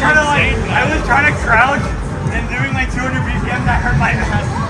I was trying to crouch and doing like 200 BPMs. I hurt my ass.